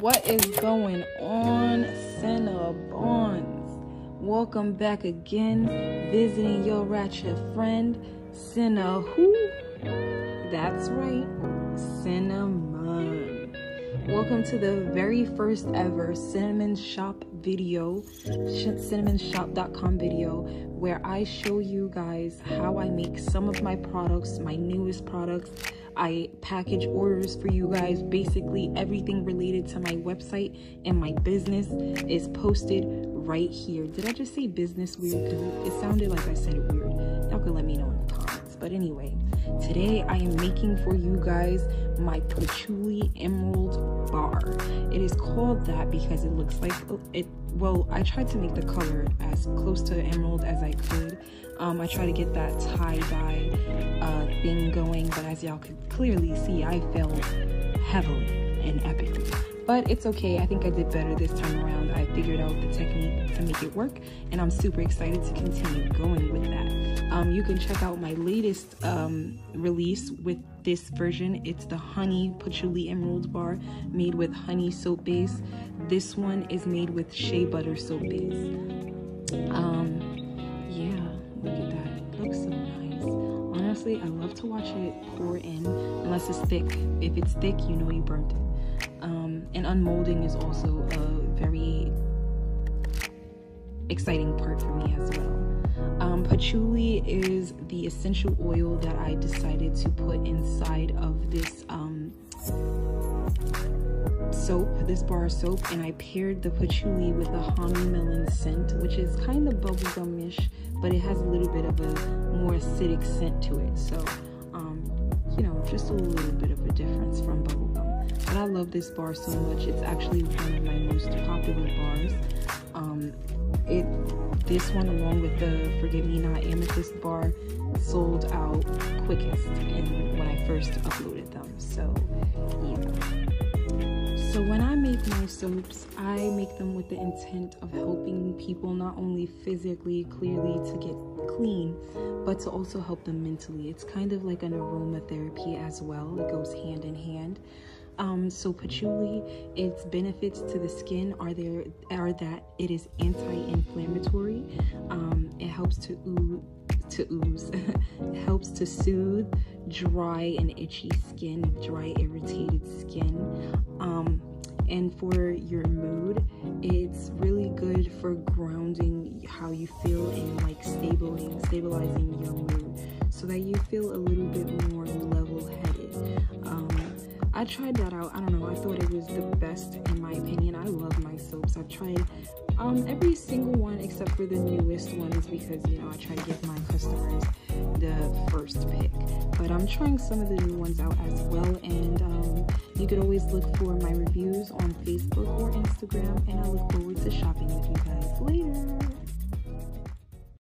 What is going on, Cinna Bonds? Welcome back again, visiting your ratchet friend, Cinna who? That's right, Cinnamon. Welcome to the very first ever Cinnamon Shop video, cinnamonshop.com video, where I show you guys how I make some of my products, my newest products. I package orders for you guys. Basically everything related to my website and my business is posted right here. Did I just say business weird? It sounded like I said it weird. Y'all can let me know in the comments. But anyway, today I am making for you guys my Patchouli Emerald Bar. It is called that because it looks like it. Well, I tried to make the color as close to emerald as I could. I tried to get that tie-dye thing going, but as y'all could clearly see, I failed heavily and epically. But it's okay, I think I did better this time around. I figured out the technique to make it work, and I'm super excited to continue going with that. You can check out my latest release with this version. It's the Honey Patchouli Emerald Bar, made with honey soap base. This one is made with Shea Butter Soap Base. Yeah, look at that. It looks so nice. Honestly, I love to watch it pour in, unless it's thick. If it's thick, you know you burnt it. And unmolding is also a very exciting part for me as well. Patchouli is the essential oil that I decided to put inside of this this bar of soap, and I paired the patchouli with a honey melon scent, which is kind of bubblegum-ish, but it has a little bit of a more acidic scent to it, so you know, just a little bit of a difference from bubblegum. But I love this bar so much. It's actually one of my most popular bars. This one, along with the Forget Me Not Amethyst bar, sold out quickest when I first uploaded them. So yeah. So when I make my soaps, I make them with the intent of helping people not only physically, clearly to get clean, but to also help them mentally. It's kind of like an aromatherapy as well. It goes hand in hand. So patchouli, its benefits to the skin are that it is anti-inflammatory. It helps to ooze, it helps to soothe dry and itchy skin, dry irritated skin. And for your mood, it's really good for grounding how you feel and like stabilizing your mood so that you feel a little bit more level-headed. I tried that out. I don't know, I thought it was the best in my opinion. I love my soaps. I've tried every single one except for the newest ones because, you know, I try to give my customers the first pick. But I'm trying some of the new ones out as well, and you could always look for my reviews on Facebook or Instagram, and I look forward to shopping with you guys later.